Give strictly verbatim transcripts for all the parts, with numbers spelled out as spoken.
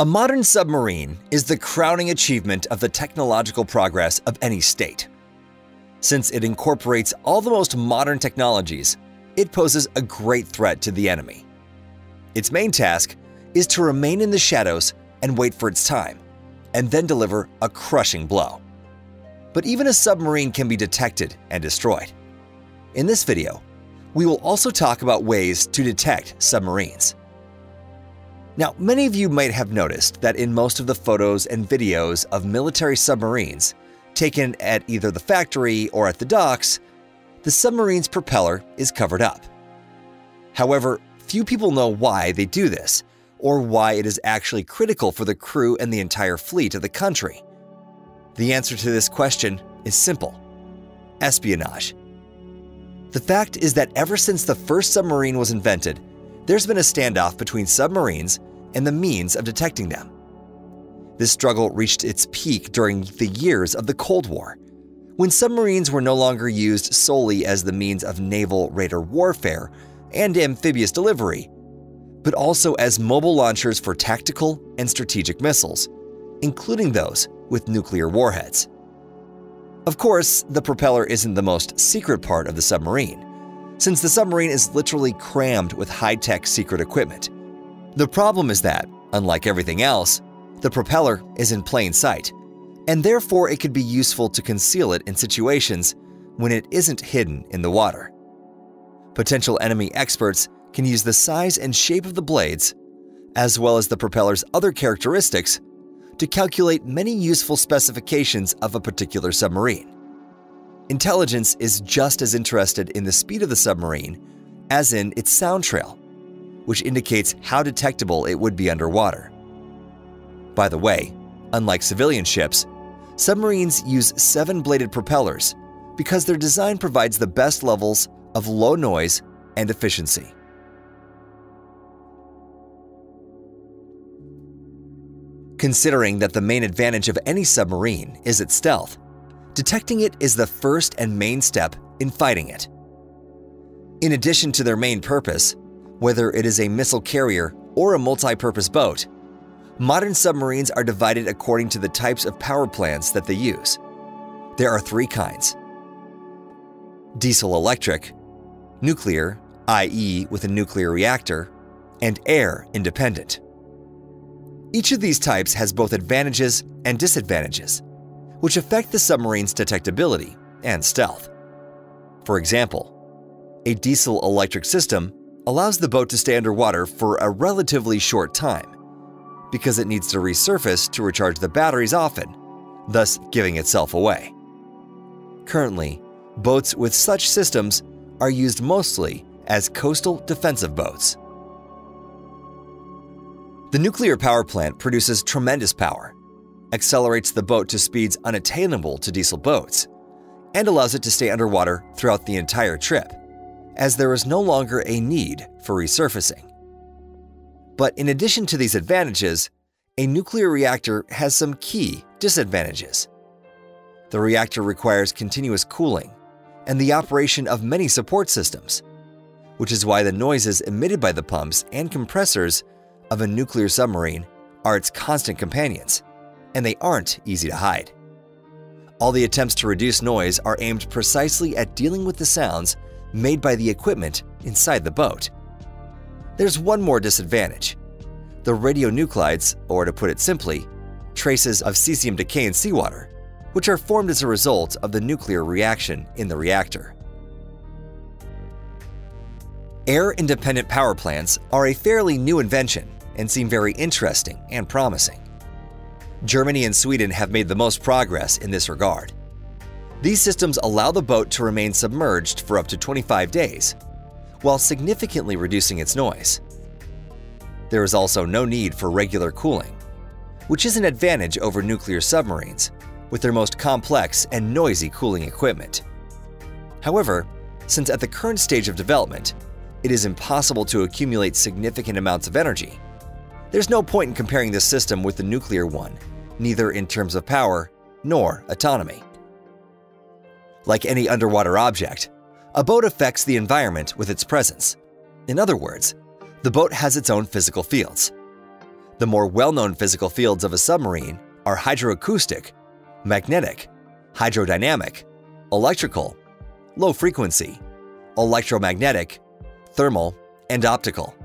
A modern submarine is the crowning achievement of the technological progress of any state. Since it incorporates all the most modern technologies, it poses a great threat to the enemy. Its main task is to remain in the shadows and wait for its time, and then deliver a crushing blow. But even a submarine can be detected and destroyed. In this video, we will also talk about ways to detect submarines. Now, many of you might have noticed that in most of the photos and videos of military submarines taken at either the factory or at the docks, the submarine's propeller is covered up. However, few people know why they do this, or why it is actually critical for the crew and the entire fleet of the country. The answer to this question is simple: espionage. The fact is that ever since the first submarine was invented, there's been a standoff between submarines and the means of detecting them. This struggle reached its peak during the years of the Cold War, when submarines were no longer used solely as the means of naval radar warfare and amphibious delivery, but also as mobile launchers for tactical and strategic missiles, including those with nuclear warheads. Of course, the propeller isn't the most secret part of the submarine, since the submarine is literally crammed with high-tech secret equipment. The problem is that, unlike everything else, the propeller is in plain sight, and therefore it could be useful to conceal it in situations when it isn't hidden in the water. Potential enemy experts can use the size and shape of the blades, as well as the propeller's other characteristics, to calculate many useful specifications of a particular submarine. Intelligence is just as interested in the speed of the submarine as in its sound trail, which indicates how detectable it would be underwater. By the way, unlike civilian ships, submarines use seven-bladed propellers because their design provides the best levels of low noise and efficiency. Considering that the main advantage of any submarine is its stealth, detecting it is the first and main step in fighting it. In addition to their main purpose, whether it is a missile carrier or a multi-purpose boat, modern submarines are divided according to the types of power plants that they use. There are three kinds: diesel-electric, nuclear, that is with a nuclear reactor, and air-independent. Each of these types has both advantages and disadvantages, which affect the submarine's detectability and stealth. For example, a diesel-electric system allows the boat to stay underwater for a relatively short time, because it needs to resurface to recharge the batteries often, thus giving itself away. Currently, boats with such systems are used mostly as coastal defensive boats. The nuclear power plant produces tremendous power, accelerates the boat to speeds unattainable to diesel boats, and allows it to stay underwater throughout the entire trip, as there is no longer a need for resurfacing. But in addition to these advantages, a nuclear reactor has some key disadvantages. The reactor requires continuous cooling and the operation of many support systems, which is why the noises emitted by the pumps and compressors of a nuclear submarine are its constant companions, and they aren't easy to hide. All the attempts to reduce noise are aimed precisely at dealing with the sounds made by the equipment inside the boat. There's one more disadvantage. The radionuclides, or to put it simply, traces of cesium decay in seawater, which are formed as a result of the nuclear reaction in the reactor. Air-independent power plants are a fairly new invention and seem very interesting and promising. Germany and Sweden have made the most progress in this regard. These systems allow the boat to remain submerged for up to twenty-five days, while significantly reducing its noise. There is also no need for regular cooling, which is an advantage over nuclear submarines, with their most complex and noisy cooling equipment. However, since at the current stage of development, it is impossible to accumulate significant amounts of energy, there's no point in comparing this system with the nuclear one, neither in terms of power nor autonomy. Like any underwater object, a boat affects the environment with its presence. In other words, the boat has its own physical fields. The more well-known physical fields of a submarine are hydroacoustic, magnetic, hydrodynamic, electrical, low frequency, electromagnetic, thermal, and optical.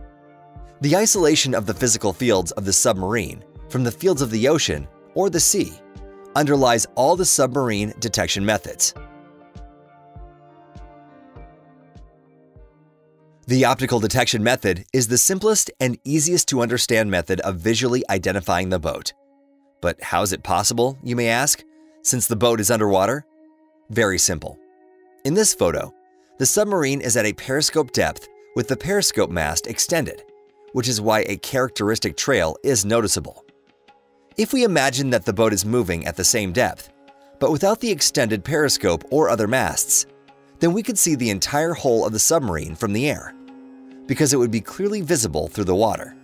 The isolation of the physical fields of the submarine from the fields of the ocean or the sea underlies all the submarine detection methods. The optical detection method is the simplest and easiest to understand method of visually identifying the boat. But how is it possible, you may ask, since the boat is underwater? Very simple. In this photo, the submarine is at a periscope depth with the periscope mast extended, which is why a characteristic trail is noticeable. If we imagine that the boat is moving at the same depth, but without the extended periscope or other masts, then we could see the entire hull of the submarine from the air, because it would be clearly visible through the water.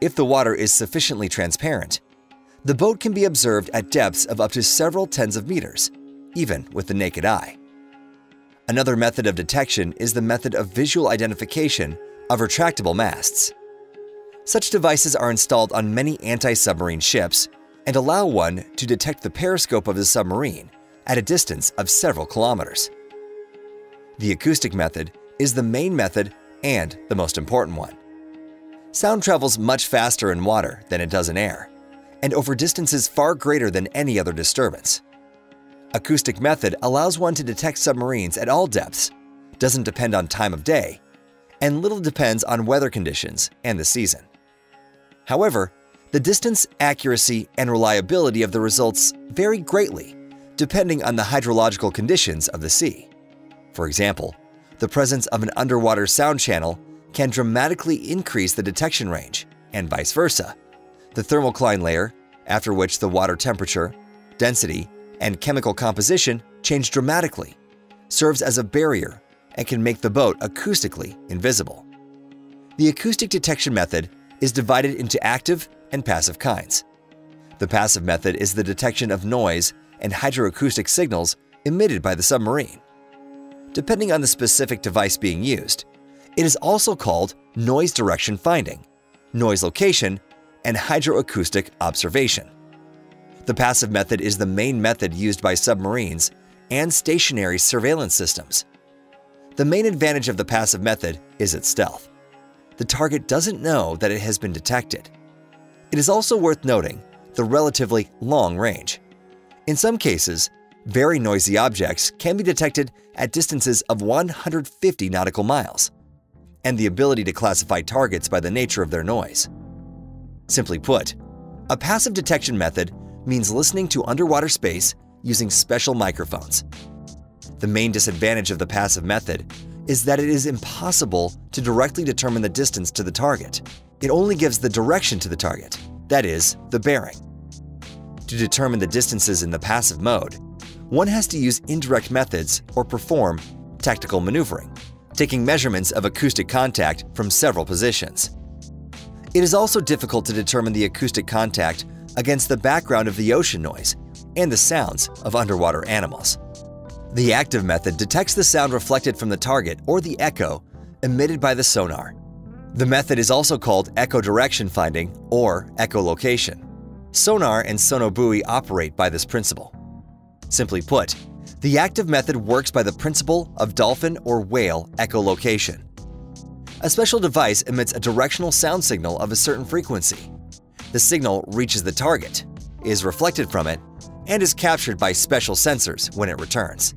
If the water is sufficiently transparent, the boat can be observed at depths of up to several tens of meters, even with the naked eye. Another method of detection is the method of visual identification of retractable masts. Such devices are installed on many anti-submarine ships and allow one to detect the periscope of the submarine at a distance of several kilometers. The acoustic method is the main method and the most important one. Sound travels much faster in water than it does in air, and over distances far greater than any other disturbance. Acoustic method allows one to detect submarines at all depths, doesn't depend on time of day, and little depends on weather conditions and the season. However, the distance, accuracy, and reliability of the results vary greatly depending on the hydrological conditions of the sea. For example, the presence of an underwater sound channel can dramatically increase the detection range, and vice versa. The thermocline layer, after which the water temperature, density, and chemical composition change dramatically, serves as a barrier and can make the boat acoustically invisible. The acoustic detection method is divided into active and passive kinds. The passive method is the detection of noise and hydroacoustic signals emitted by the submarine. Depending on the specific device being used, it is also called noise direction finding, noise location, and hydroacoustic observation. The passive method is the main method used by submarines and stationary surveillance systems. The main advantage of the passive method is its stealth. The target doesn't know that it has been detected. It is also worth noting the relatively long range. In some cases, very noisy objects can be detected at distances of one hundred fifty nautical miles, and the ability to classify targets by the nature of their noise. Simply put, a passive detection method means listening to underwater space using special microphones. The main disadvantage of the passive method is that it is impossible to directly determine the distance to the target. It only gives the direction to the target, that is, the bearing. To determine the distances in the passive mode, one has to use indirect methods or perform tactical maneuvering, taking measurements of acoustic contact from several positions. It is also difficult to determine the acoustic contact against the background of the ocean noise and the sounds of underwater animals. The active method detects the sound reflected from the target or the echo emitted by the sonar. The method is also called echo direction finding or echolocation. Sonar and sonobuoy operate by this principle. Simply put, the active method works by the principle of dolphin or whale echolocation. A special device emits a directional sound signal of a certain frequency. The signal reaches the target, is reflected from it, and is captured by special sensors when it returns.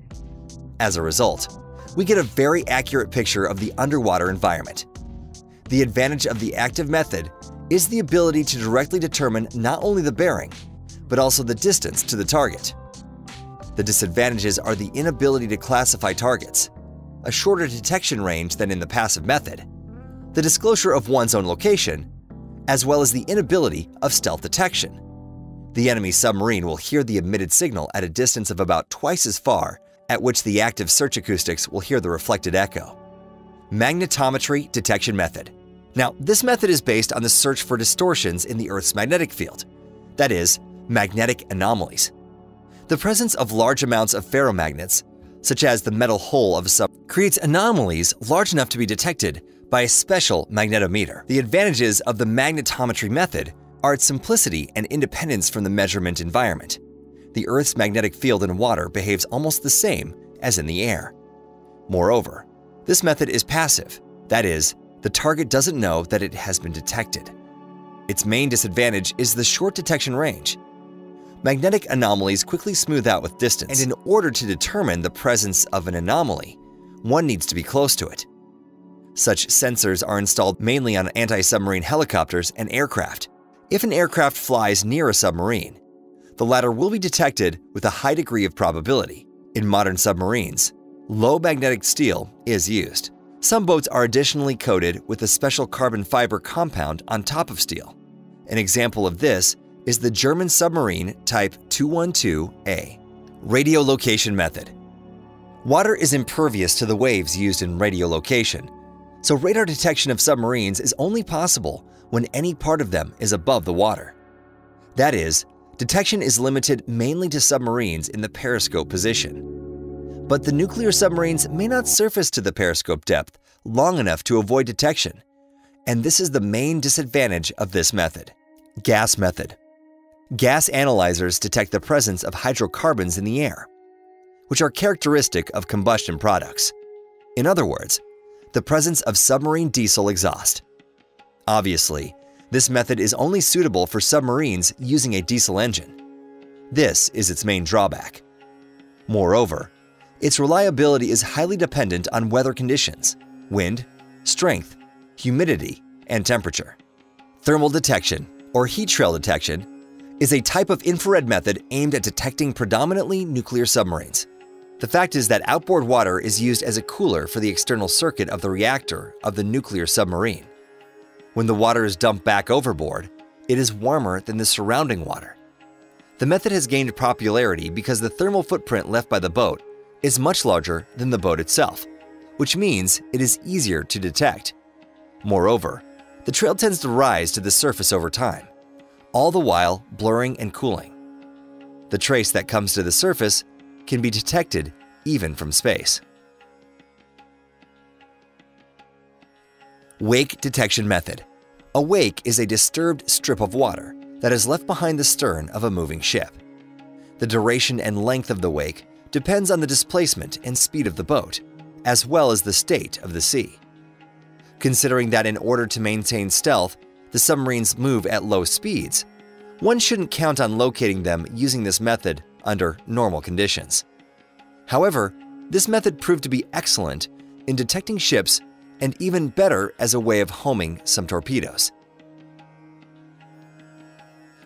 As a result, we get a very accurate picture of the underwater environment. The advantage of the active method is the ability to directly determine not only the bearing, but also the distance to the target. The disadvantages are the inability to classify targets, a shorter detection range than in the passive method, the disclosure of one's own location, as well as the inability of stealth detection. The enemy submarine will hear the emitted signal at a distance of about twice as far, at which the active search acoustics will hear the reflected echo. Magnetometry detection method. Now, this method is based on the search for distortions in the Earth's magnetic field, that is, magnetic anomalies. The presence of large amounts of ferromagnets, such as the metal hull of a sub, creates anomalies large enough to be detected by a special magnetometer. The advantages of the magnetometry method are its simplicity and independence from the measurement environment. The Earth's magnetic field in water behaves almost the same as in the air. Moreover, this method is passive, that is, the target doesn't know that it has been detected. Its main disadvantage is the short detection range. Magnetic anomalies quickly smooth out with distance, and in order to determine the presence of an anomaly, one needs to be close to it. Such sensors are installed mainly on anti-submarine helicopters and aircraft. If an aircraft flies near a submarine, the latter will be detected with a high degree of probability. In modern submarines, low magnetic steel is used. Some boats are additionally coated with a special carbon fiber compound on top of steel. An example of this is the German submarine type two twelve A. Radiolocation method. Water is impervious to the waves used in radiolocation, so radar detection of submarines is only possible when any part of them is above the water. That is, detection is limited mainly to submarines in the periscope position. But the nuclear submarines may not surface to the periscope depth long enough to avoid detection, and this is the main disadvantage of this method. Gas method. Gas analyzers detect the presence of hydrocarbons in the air, which are characteristic of combustion products. In other words, the presence of submarine diesel exhaust. Obviously, this method is only suitable for submarines using a diesel engine. This is its main drawback. Moreover, its reliability is highly dependent on weather conditions, wind, strength, humidity, and temperature. Thermal detection, or heat trail detection, is a type of infrared method aimed at detecting predominantly nuclear submarines. The fact is that outboard water is used as a cooler for the external circuit of the reactor of the nuclear submarine. When the water is dumped back overboard, it is warmer than the surrounding water. The method has gained popularity because the thermal footprint left by the boat is much larger than the boat itself, which means it is easier to detect. Moreover, the trail tends to rise to the surface over time, all the while blurring and cooling. The trace that comes to the surface can be detected even from space. Wake detection method. A wake is a disturbed strip of water that is left behind the stern of a moving ship. The duration and length of the wake depends on the displacement and speed of the boat, as well as the state of the sea. Considering that in order to maintain stealth, the submarines move at low speeds, one shouldn't count on locating them using this method under normal conditions. However, this method proved to be excellent in detecting ships and even better as a way of homing some torpedoes.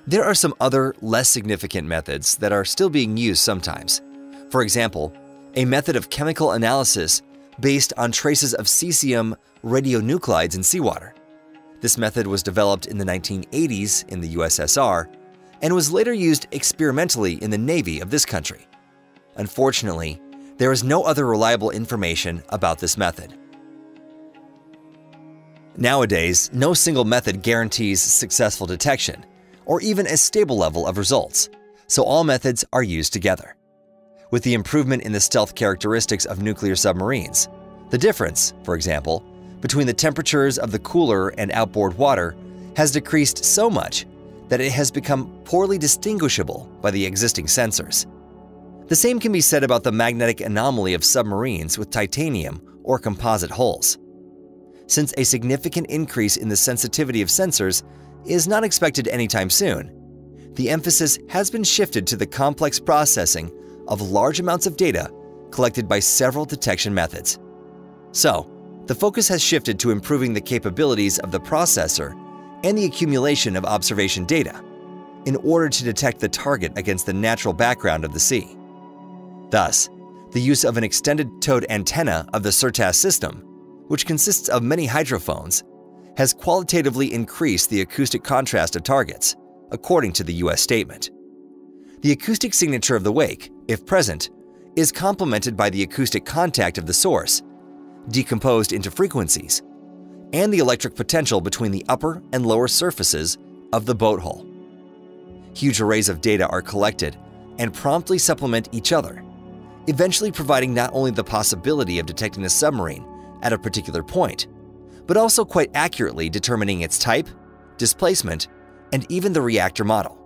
There are some other less significant methods that are still being used sometimes. For example, a method of chemical analysis based on traces of cesium radionuclides in seawater. This method was developed in the nineteen eighties in the U S S R and was later used experimentally in the Navy of this country. Unfortunately, there is no other reliable information about this method. Nowadays, no single method guarantees successful detection or even a stable level of results, so all methods are used together. With the improvement in the stealth characteristics of nuclear submarines, the difference, for example, between the temperatures of the cooler and outboard water has decreased so much that it has become poorly distinguishable by the existing sensors. The same can be said about the magnetic anomaly of submarines with titanium or composite hulls. Since a significant increase in the sensitivity of sensors is not expected anytime soon, the emphasis has been shifted to the complex processing of large amounts of data collected by several detection methods. So, the focus has shifted to improving the capabilities of the processor and the accumulation of observation data in order to detect the target against the natural background of the sea. Thus, the use of an extended towed antenna of the SIRTAS system, which consists of many hydrophones, has qualitatively increased the acoustic contrast of targets, according to the U S statement. The acoustic signature of the wake, if present, is complemented by the acoustic contact of the source, decomposed into frequencies, and the electric potential between the upper and lower surfaces of the boat hull. Huge arrays of data are collected and promptly supplement each other, eventually providing not only the possibility of detecting a submarine at a particular point, but also quite accurately determining its type, displacement, and even the reactor model.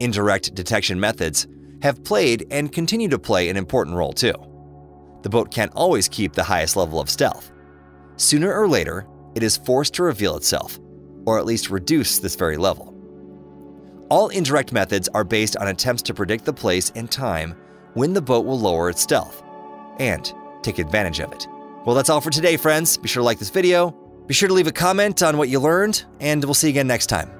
Indirect detection methods have played and continue to play an important role too. The boat can't always keep the highest level of stealth. Sooner or later, it is forced to reveal itself, or at least reduce this very level. All indirect methods are based on attempts to predict the place and time when the boat will lower its stealth and take advantage of it. Well, that's all for today, friends. Be sure to like this video, be sure to leave a comment on what you learned, and we'll see you again next time.